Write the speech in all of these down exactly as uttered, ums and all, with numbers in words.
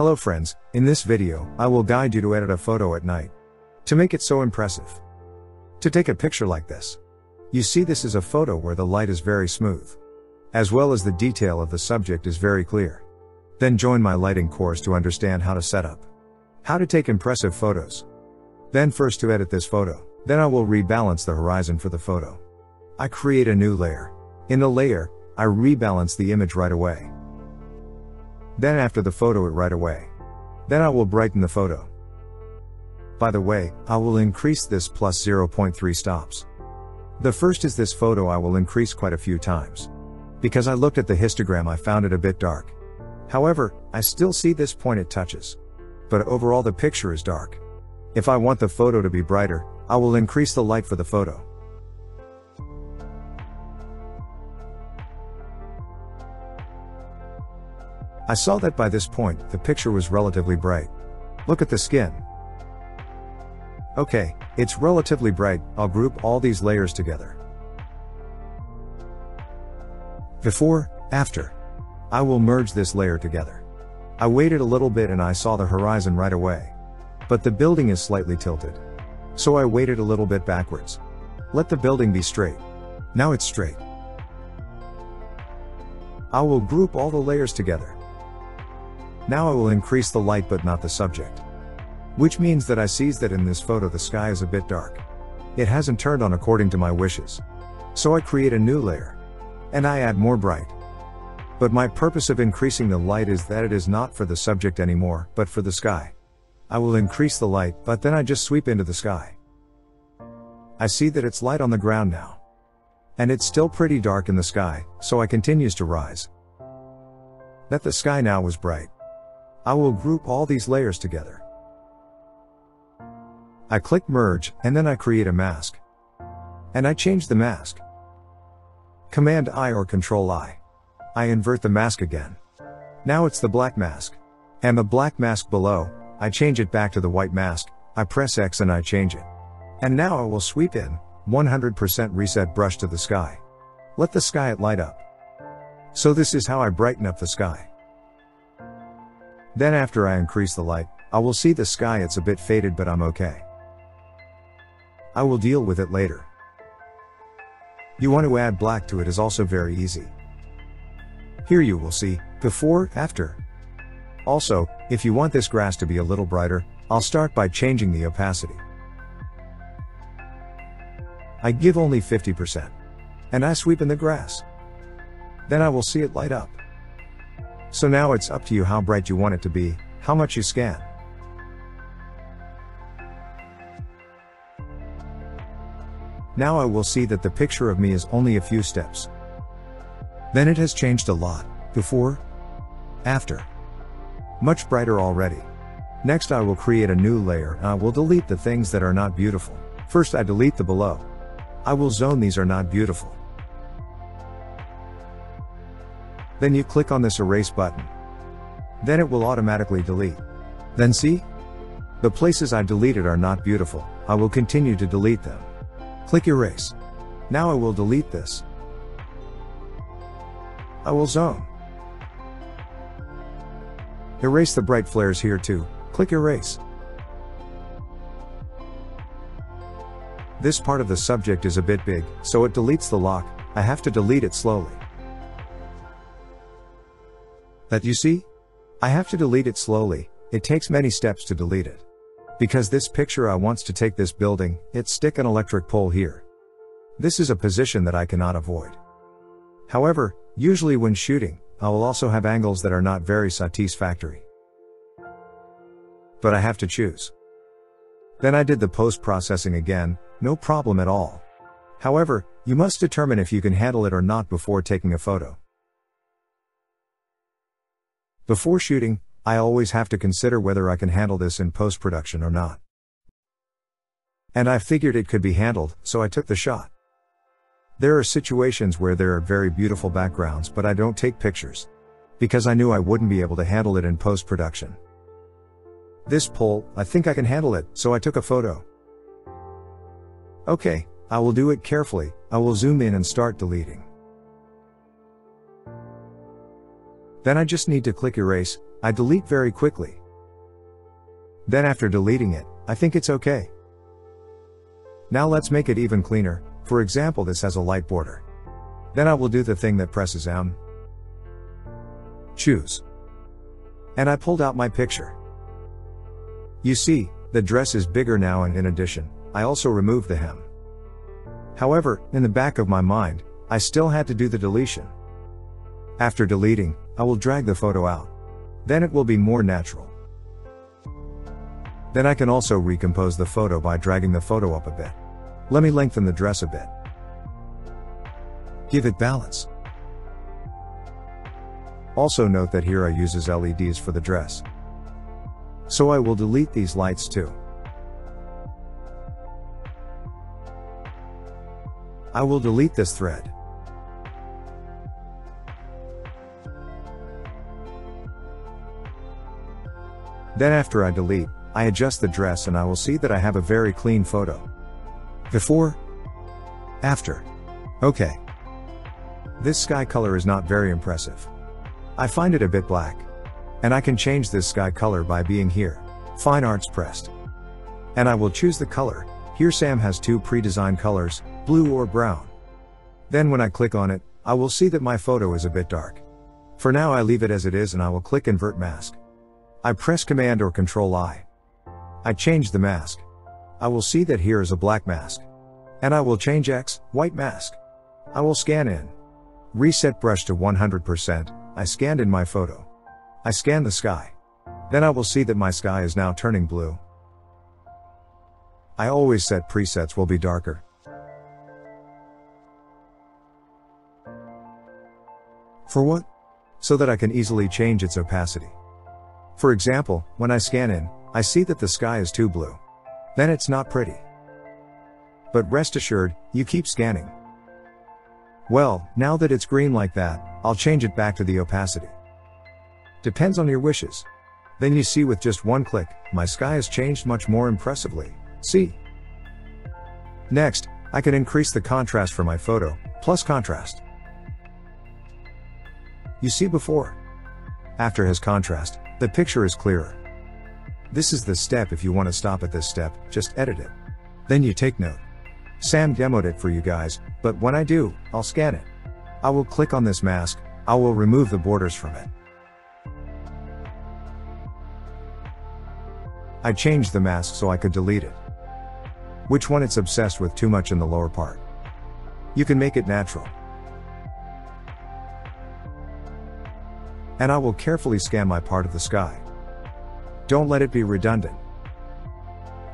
Hello friends, in this video, I will guide you to edit a photo at night. To make it so impressive. To take a picture like this. You see, this is a photo where the light is very smooth. As well as the detail of the subject is very clear. Then join my lighting course to understand how to set up. How to take impressive photos. Then first to edit this photo, then I will rebalance the horizon for the photo. I create a new layer. In the layer, I rebalance the image right away. Then after the photo it right away. Then I will brighten the photo. By the way, I will increase this plus zero point three stops. The first is this photo I will increase quite a few times. Because I looked at the histogram I found it a bit dark. However, I still see this point it touches. But overall the picture is dark. If I want the photo to be brighter, I will increase the light for the photo. I saw that by this point, the picture was relatively bright. Look at the skin. Okay, it's relatively bright. I'll group all these layers together. Before, after. I will merge this layer together. I waited a little bit and I saw the horizon right away. But the building is slightly tilted. So I waited a little bit backwards. Let the building be straight. Now it's straight. I will group all the layers together. Now I will increase the light but not the subject. Which means that I sees that in this photo the sky is a bit dark. It hasn't turned on according to my wishes. So I create a new layer. And I add more bright. But my purpose of increasing the light is that it is not for the subject anymore, but for the sky. I will increase the light, but then I just sweep into the sky. I see that it's light on the ground now. And it's still pretty dark in the sky, so I continues to rise. That the sky now was bright. I will group all these layers together. I click merge, and then I create a mask. And I change the mask. Command I or Control I. I invert the mask again. Now it's the black mask. And the black mask below, I change it back to the white mask, I press X and I change it. And now I will sweep in, one hundred percent reset brush to the sky. Let the sky light up. So this is how I brighten up the sky. Then after I increase the light, I will see the sky it's a bit faded but I'm okay. I will deal with it later. You want to add black to it is also very easy. Here you will see, before, after. Also, if you want this grass to be a little brighter, I'll start by changing the opacity. I give only fifty percent. And I sweep in the grass. Then I will see it light up. So now it's up to you how bright you want it to be, how much you scan. Now I will see that the picture of me is only a few steps. Then it has changed a lot, before, after. Much brighter already. Next I will create a new layer and I will delete the things that are not beautiful. First I delete the below. I will zone these are not beautiful. Then you click on this erase button. Then it will automatically delete. Then see? The places I deleted are not beautiful, I will continue to delete them. Click erase. Now I will delete this. I will zone. Erase the bright flares here too, click erase. This part of the subject is a bit big, so it deletes the lock, I have to delete it slowly. That you see? I have to delete it slowly, it takes many steps to delete it. Because this picture I wants to take this building, it stick an electric pole here. This is a position that I cannot avoid. However, usually when shooting, I will also have angles that are not very satisfactory. But I have to choose. Then I did the post-processing again, no problem at all. However, you must determine if you can handle it or not before taking a photo. Before shooting, I always have to consider whether I can handle this in post-production or not. And I figured it could be handled, so I took the shot. There are situations where there are very beautiful backgrounds but I don't take pictures. Because I knew I wouldn't be able to handle it in post-production. This pole, I think I can handle it, so I took a photo. Okay, I will do it carefully, I will zoom in and start deleting. Then I just need to click erase, I delete very quickly. Then after deleting it, I think it's okay. Now let's make it even cleaner. For example, this has a light border. Then I will do the thing that presses down. Choose. And I pulled out my picture. You see, the dress is bigger now, and in addition, I also removed the hem. However, in the back of my mind, I still had to do the deletion. After deleting, I will drag the photo out. Then it will be more natural. Then I can also recompose the photo by dragging the photo up a bit. Let me lengthen the dress a bit. Give it balance. Also note that here I uses L E Ds for the dress. So I will delete these lights too. I will delete this thread. Then after I delete, I adjust the dress and I will see that I have a very clean photo. Before, after. Okay. This sky color is not very impressive. I find it a bit black. And I can change this sky color by being here, Fine Arts Pressed. And I will choose the color. Here Sam has two pre-designed colors, blue or brown. Then when I click on it, I will see that my photo is a bit dark. For now I leave it as it is and I will click Invert Mask. I press Command or Control I. I change the mask. I will see that here is a black mask. And I will change X, white mask. I will scan in. Reset brush to one hundred percent, I scanned in my photo. I scan the sky. Then I will see that my sky is now turning blue. I always set presets will be darker. For what? So that I can easily change its opacity. For example, when I scan in, I see that the sky is too blue. Then it's not pretty. But rest assured, you keep scanning. Well, now that it's green like that, I'll change it back to the opacity. Depends on your wishes. Then you see with just one click, my sky has changed much more impressively. See? Next, I can increase the contrast for my photo, plus contrast. You see before. After has contrast, the picture is clearer. This is the step. If you want to stop at this step, just edit it. Then you take note. Sam demoed it for you guys, but when I do, I'll scan it. I will click on this mask, I will remove the borders from it. I changed the mask so I could delete it. Which one it's obsessed with too much in the lower part. You can make it natural. And I will carefully scan my part of the sky. Don't let it be redundant.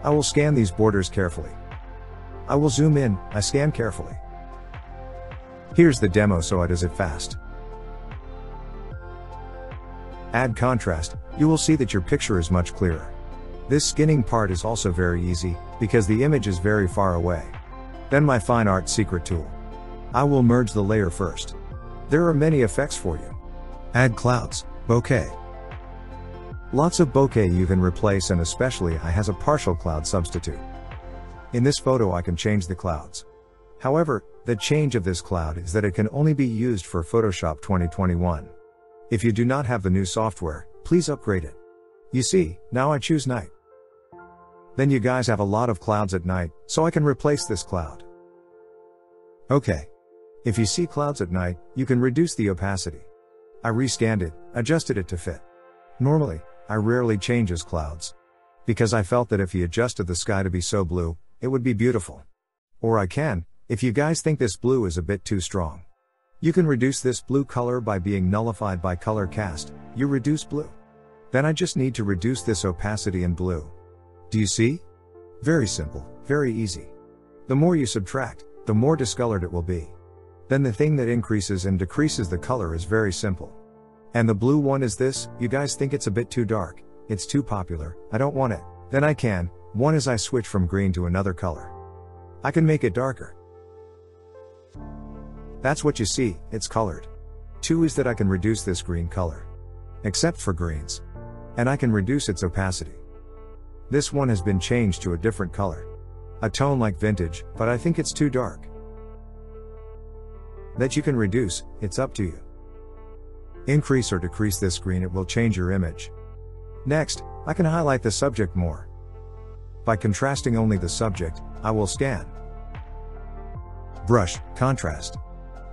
I will scan these borders carefully. I will zoom in, I scan carefully. Here's the demo so I does it fast. Add contrast, you will see that your picture is much clearer. This skinning part is also very easy, because the image is very far away. Then my FineArt Secret tool. I will merge the layer first. There are many effects for you. Add clouds, bokeh. Lots of bokeh you can replace, and especially I has a partial cloud substitute. In this photo I can change the clouds. However, the change of this cloud is that it can only be used for Photoshop twenty twenty-one. If you do not have the new software, please upgrade it. You see, now I choose night. Then you guys have a lot of clouds at night, so I can replace this cloud. Okay. If you see clouds at night, you can reduce the opacity. I rescanned it, adjusted it to fit. Normally, I rarely changes clouds. Because I felt that if you adjusted the sky to be so blue, it would be beautiful. Or I can, if you guys think this blue is a bit too strong. You can reduce this blue color by being nullified by color cast, you reduce blue. Then I just need to reduce this opacity in blue. Do you see? Very simple, very easy. The more you subtract, the more discolored it will be. Then the thing that increases and decreases the color is very simple. And the blue one is this. You guys think it's a bit too dark, it's too popular, I don't want it. Then I can, one is I switch from green to another color. I can make it darker. That's what you see, it's colored. Two is that I can reduce this green color. Except for greens. And I can reduce its opacity. This one has been changed to a different color. A tone like vintage, but I think it's too dark. That you can reduce, it's up to you. Increase or decrease this green, it will change your image. Next, I can highlight the subject more. By contrasting only the subject, I will scan. Brush, contrast.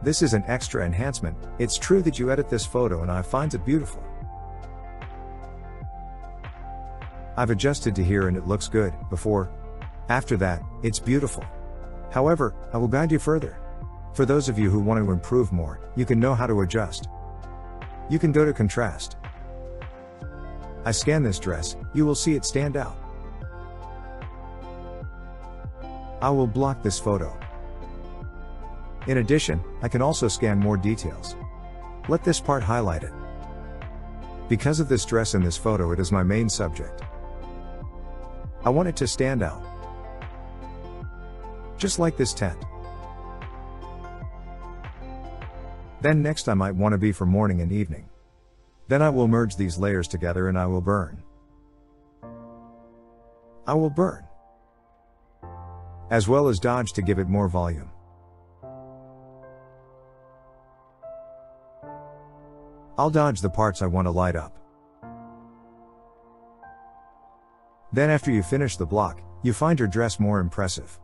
This is an extra enhancement. It's true that you edit this photo and I find it beautiful. I've adjusted to here and it looks good, before. After that, it's beautiful. However, I will guide you further. For those of you who want to improve more, you can know how to adjust. You can go to contrast. I scan this dress, you will see it stand out. I will block this photo. In addition, I can also scan more details. Let this part highlight it. Because of this dress in this photo, it is my main subject. I want it to stand out. Just like this tent. Then next I might want to be for morning and evening. Then I will merge these layers together and I will burn. I will burn. As well as dodge to give it more volume. I'll dodge the parts I want to light up. Then after you finish the block, you find your dress more impressive.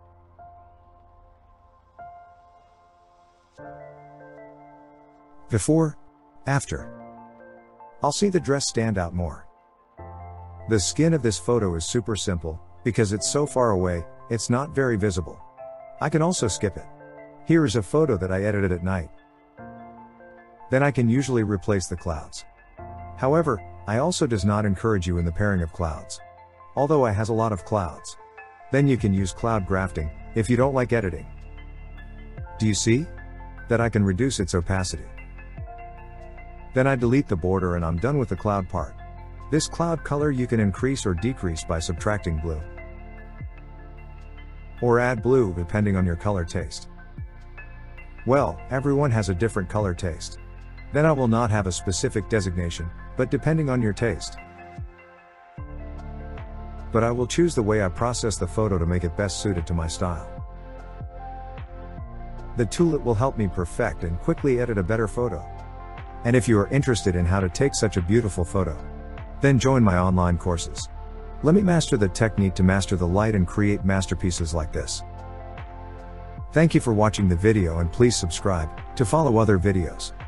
Before, after. I'll see the dress stand out more. The skin of this photo is super simple, because it's so far away, it's not very visible. I can also skip it. Here is a photo that I edited at night. Then I can usually replace the clouds. However, I also does not encourage you in the pairing of clouds. Although I has a lot of clouds. Then you can use cloud grafting, if you don't like editing. Do you see? That I can reduce its opacity. Then I delete the border and I'm done with the cloud part. This cloud color you can increase or decrease by subtracting blue. Or add blue depending on your color taste. Well, everyone has a different color taste. Then I will not have a specific designation, but depending on your taste. But I will choose the way I process the photo to make it best suited to my style. The toolkit will help me perfect and quickly edit a better photo. And if you are interested in how to take such a beautiful photo, then join my online courses. Let me master the technique to master the light and create masterpieces like this. Thank you for watching the video and please subscribe to follow other videos.